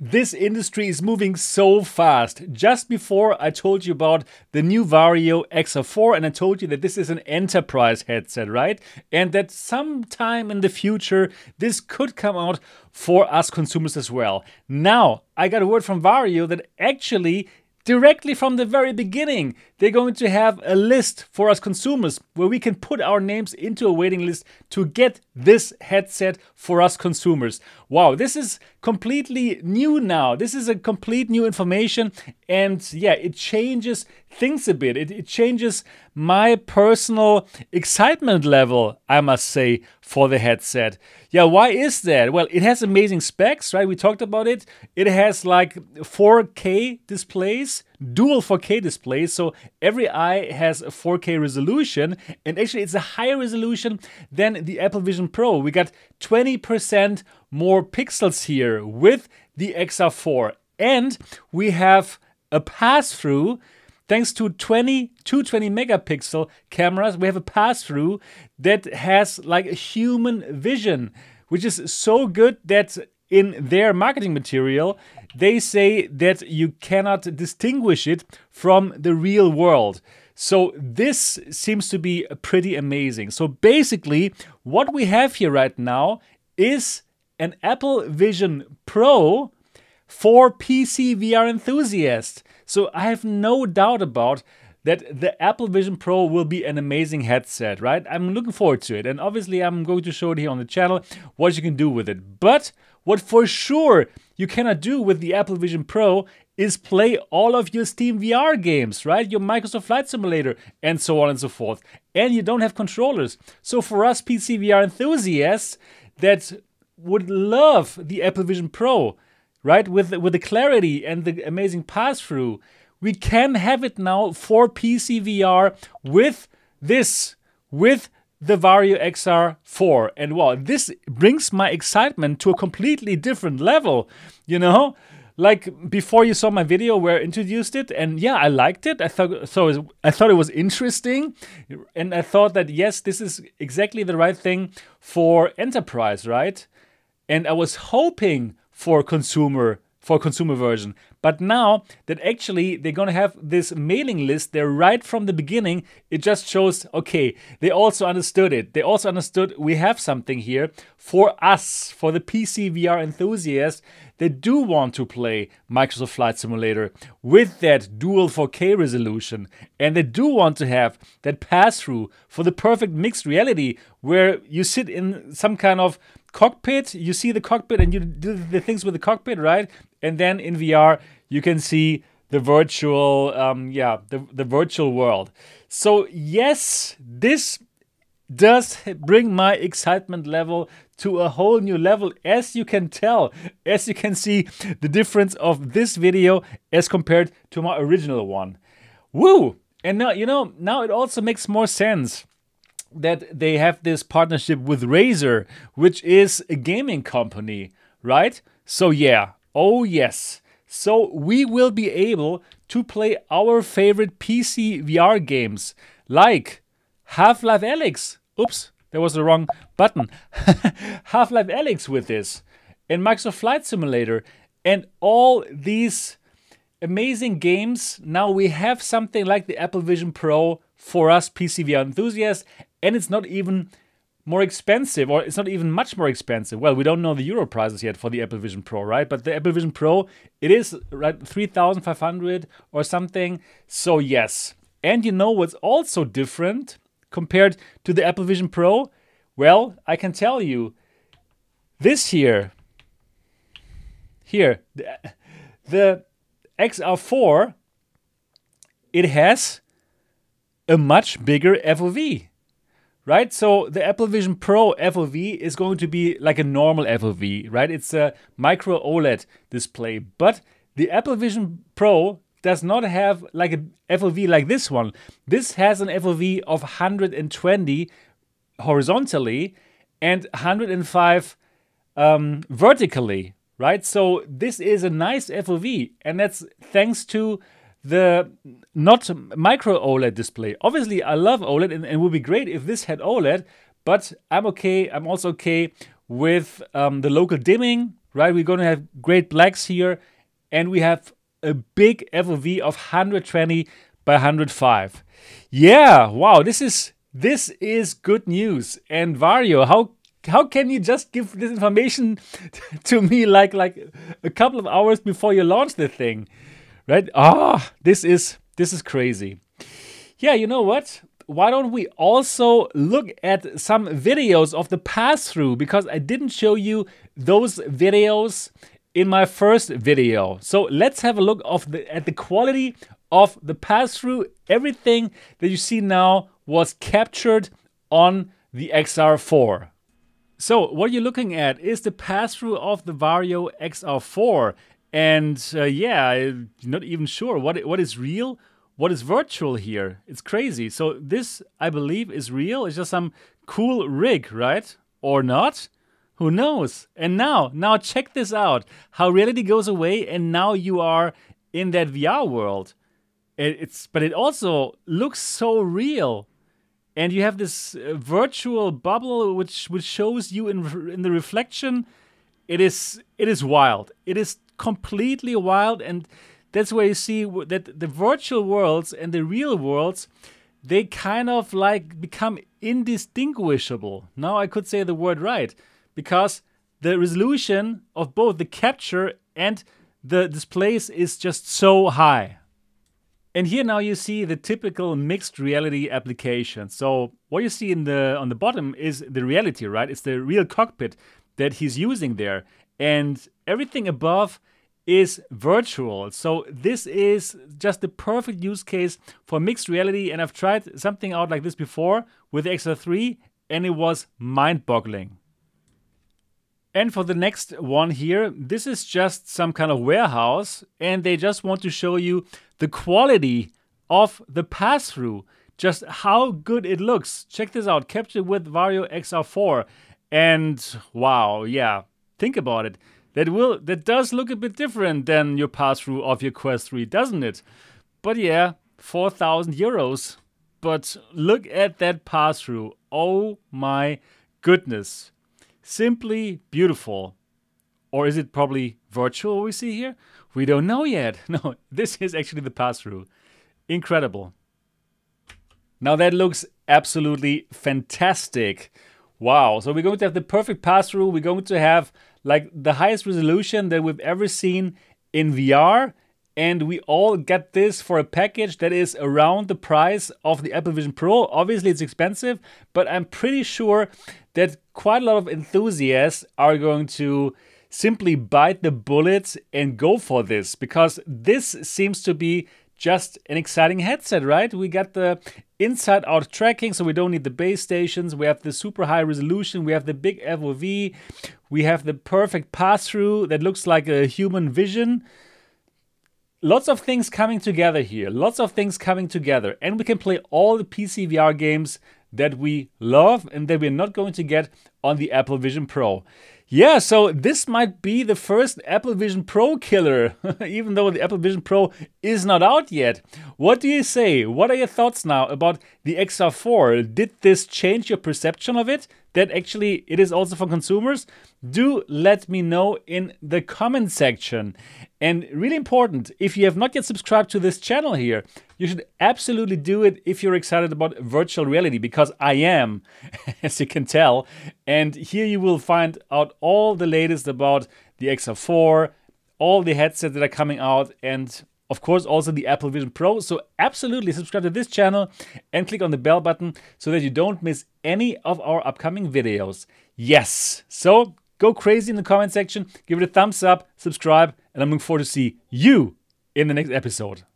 This industry is moving so fast. Just before I told you about the new Varjo XR4 and I told you that this is an enterprise headset, right? And that sometime in the future, this could come out for us consumers as well. Now, I got a word from Varjo that actually directly from the very beginning, they're going to have a list for us consumers where we can put our names into a waiting list to get this headset for us consumers. Wow, this is completely new now. This is a complete new information. And yeah, it changes things a bit. It changes my personal excitement level, I must say, for the headset. Yeah, why is that? Well, it has amazing specs, right? We talked about it. It has like 4K displays. Dual 4K displays, so every eye has a 4K resolution, and actually it's a higher resolution than the Apple Vision Pro. We got 20% more pixels here with the XR4, and we have a pass-through. Thanks to 220 megapixel cameras, we have a pass-through that has like a human vision, which is so good that in their marketing material, they say that you cannot distinguish it from the real world. So this seems to be pretty amazing. So basically, what we have here right now is an Apple Vision Pro for PCVR enthusiasts. So I have no doubt about that the Apple Vision Pro will be an amazing headset, right? I'm looking forward to it. And obviously, I'm going to show it here on the channel what you can do with it. But what for sure you cannot do with the Apple Vision Pro is play all of your Steam VR games, right? Your Microsoft Flight Simulator and so on and so forth. And you don't have controllers. So for us PCVR enthusiasts that would love the Apple Vision Pro, right? With the clarity and the amazing pass-through, we can have it now for PCVR with the Varjo XR4. And wow, this brings my excitement to a completely different level, you know? Like before you saw my video where I introduced it, and yeah, I liked it. I thought it was interesting. And I thought that, yes, this is exactly the right thing for enterprise, right? And I was hoping for consumer version. But now that actually they're going to have this mailing list, they're right from the beginning, it just shows, okay, they also understood it. They also understood we have something here for us, for the PC VR enthusiasts that do want to play Microsoft Flight Simulator with that dual 4K resolution. And they do want to have that pass-through for the perfect mixed reality where you sit in some kind of cockpit, you see the cockpit and you do the things with the cockpit, right? And then in VR, you can see the virtual, the virtual world. So yes, this does bring my excitement level to a whole new level, as you can tell, as you can see the difference of this video as compared to my original one. Woo! And now, you know, now it also makes more sense that they have this partnership with Razer, which is a gaming company, right? So yeah. Oh yes, so we will be able to play our favorite PC VR games like Half-Life Alyx. Oops, there was the wrong button. Half-Life Alyx with this, and Microsoft Flight Simulator, and all these amazing games. Now we have something like the Apple Vision Pro for us PC VR enthusiasts, and it's not even more expensive, or it's not even much more expensive. Well, we don't know the euro prices yet for the Apple Vision Pro, right? But the Apple Vision Pro, it is right 3,500 or something. So yes. And you know what's also different compared to the Apple Vision Pro? Well, I can tell you this here, the XR4, it has a much bigger FOV. Right, so the Apple Vision Pro FOV is going to be like a normal FOV, right? It's a micro OLED display, but the Apple Vision Pro does not have like a FOV like this one. This has an FOV of 120 horizontally and 105 vertically, right? So this is a nice FOV, and that's thanks to the not micro OLED display. Obviously, I love OLED, and it would be great if this had OLED, but I'm okay. I'm also okay with the local dimming, right? We're going to have great blacks here, and we have a big FOV of 120 by 105. Yeah, wow, this is good news. And Varjo, how can you just give this information to me like a couple of hours before you launch the thing, right? Ah, this is crazy. Yeah, you know what? Why don't we also look at some videos of the pass-through, because I didn't show you those videos in my first video. So let's have a look at the quality of the pass-through. Everything that you see now was captured on the XR4. So what you're looking at is the pass-through of the Varjo XR4. And yeah, I'm not even sure what is real, what is virtual here. It's crazy. So this, I believe, is real. It's just some cool rig, right? Or not? Who knows? And now check this out. How reality goes away and now you are in that VR world. But it also looks so real. And you have this virtual bubble which shows you in the reflection. It is wild. It is completely wild, and that's where you see that the virtual worlds and the real worlds, they kind of like become indistinguishable. Now I could say the word right, because the resolution of both the capture and the displays is just so high. And here now you see the typical mixed reality application. So what you see on the bottom is the reality, right? It's the real cockpit that he's using there. And everything above is virtual. So this is just the perfect use case for mixed reality, and I've tried something out like this before with the XR3 and it was mind-boggling. And for the next one here, this is just some kind of warehouse and they just want to show you the quality of the pass-through, just how good it looks. Check this out, captured with Varjo XR4, and wow, yeah, think about it. That does look a bit different than your pass-through of your Quest 3, doesn't it? But yeah, 4,000 euros. But look at that pass-through. Oh my goodness. Simply beautiful. Or is it probably virtual we see here? We don't know yet. No, this is actually the pass-through. Incredible. Now that looks absolutely fantastic. Wow, so we're going to have the perfect pass-through. We're going to have like the highest resolution that we've ever seen in VR. And we all get this for a package that is around the price of the Apple Vision Pro. Obviously it's expensive, but I'm pretty sure that quite a lot of enthusiasts are going to simply bite the bullet and go for this, because this seems to be just an exciting headset, right? We got the inside out tracking, so we don't need the base stations. We have the super high resolution. We have the big FOV. We have the perfect pass-through that looks like a human vision. Lots of things coming together here. Lots of things coming together. And we can play all the PCVR games that we love and that we're not going to get on the Apple Vision Pro. Yeah, so this might be the first Apple Vision Pro killer, even though the Apple Vision Pro is not out yet. What do you say? What are your thoughts now about the XR4? Did this change your perception of it, that actually it is also for consumers? Do let me know in the comment section. And really important, if you have not yet subscribed to this channel here, you should absolutely do it if you're excited about virtual reality, because I am, as you can tell. And here you will find out all the latest about the XR4, all the headsets that are coming out, and of course also the Apple Vision Pro. So absolutely subscribe to this channel and click on the bell button so that you don't miss any of our upcoming videos. Yes, so go crazy in the comment section, give it a thumbs up, subscribe, and I'm looking forward to see you in the next episode.